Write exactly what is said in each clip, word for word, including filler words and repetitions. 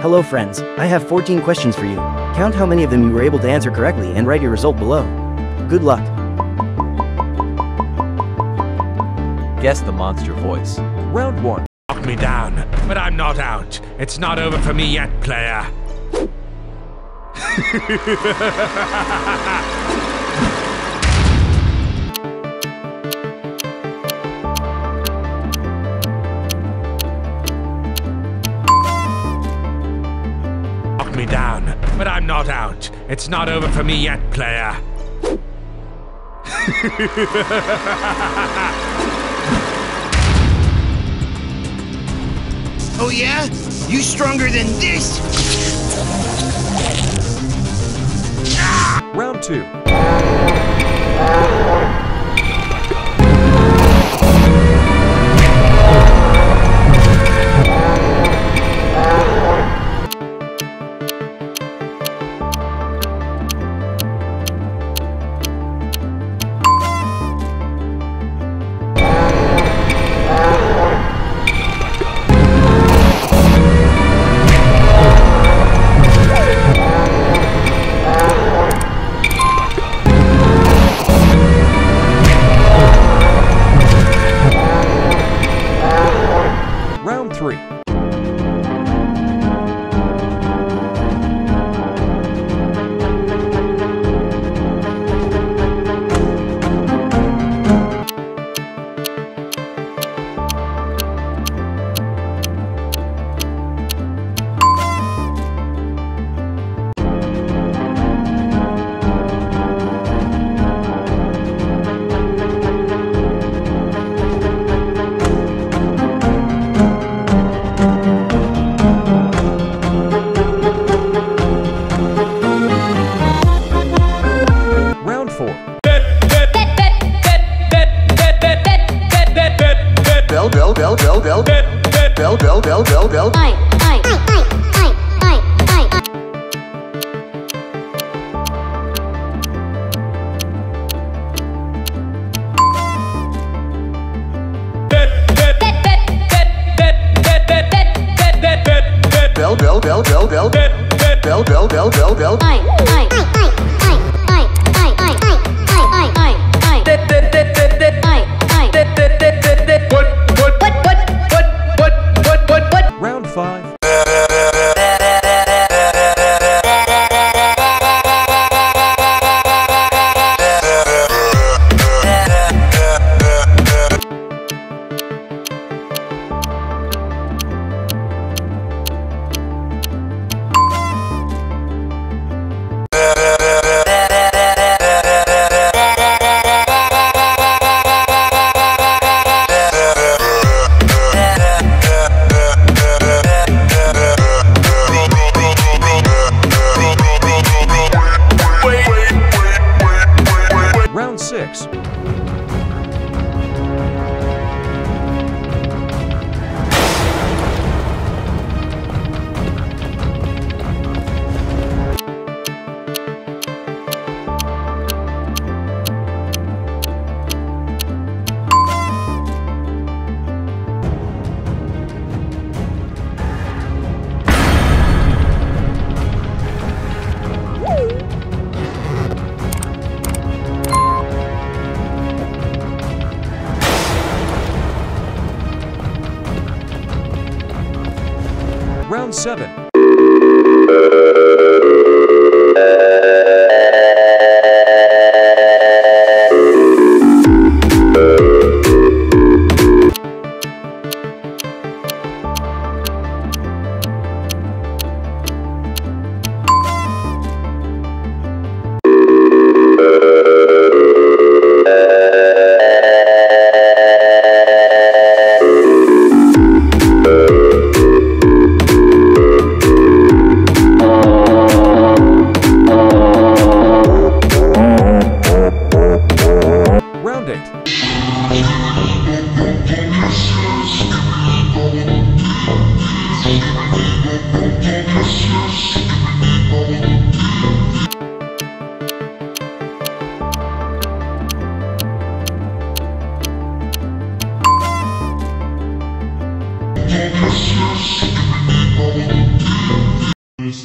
Hello friends, I have fourteen questions for you. Count how many of them you were able to answer correctly and write your result below. Good luck. Guess the monster voice. Round one. Knock me down, but I'm not out. It's not over for me yet, player. Knock me down, but I'm not out. It's not over for me yet, player. Oh yeah? You stronger than this? Ah! Round two. Seven. Oh.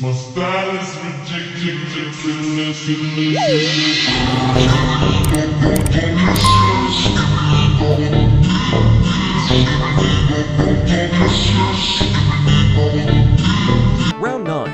My style is ridiculous, ridiculous. Round nine.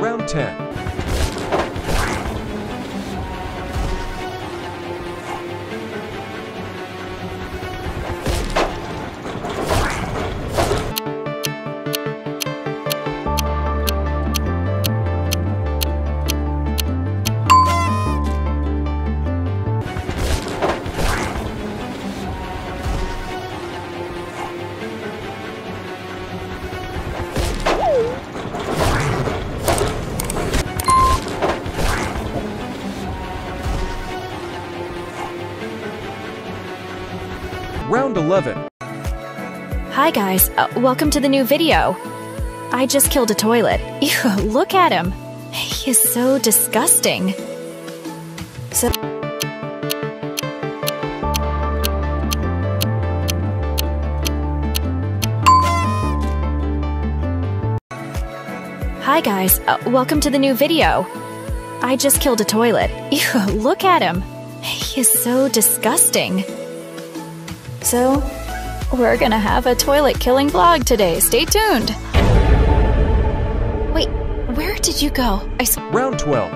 Round ten. Round eleven. Hi guys, uh, welcome to the new video. I just killed a toilet. Ew, look at him. He is so disgusting. So Hi guys, uh, welcome to the new video. I just killed a toilet. Ew, look at him. He is so disgusting. So, we're gonna have a toilet killing vlog today. Stay tuned. Wait, where did you go? I s- Round twelve.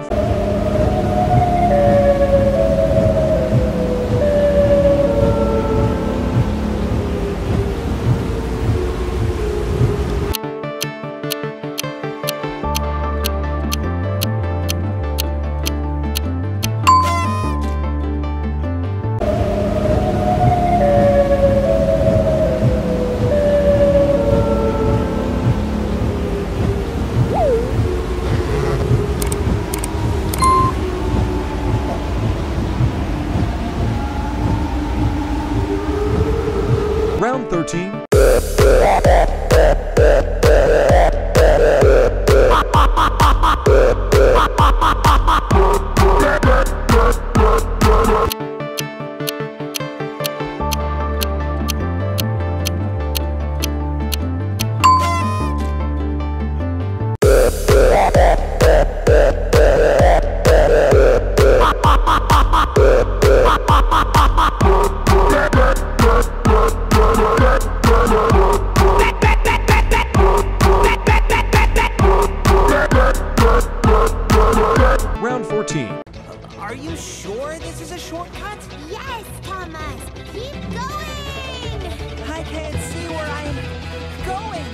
Round thirteen. Are you sure this is a shortcut? Yes, Thomas! Keep going! I can't see where I'm going!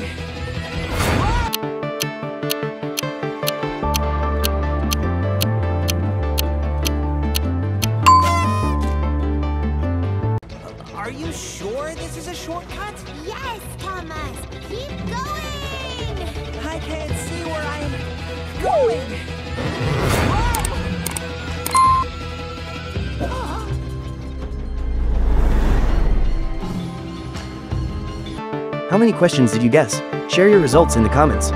Are you sure this is a shortcut? Yes, Thomas! Keep going! I can't see where I'm going! How many questions did you guess? Share your results in the comments.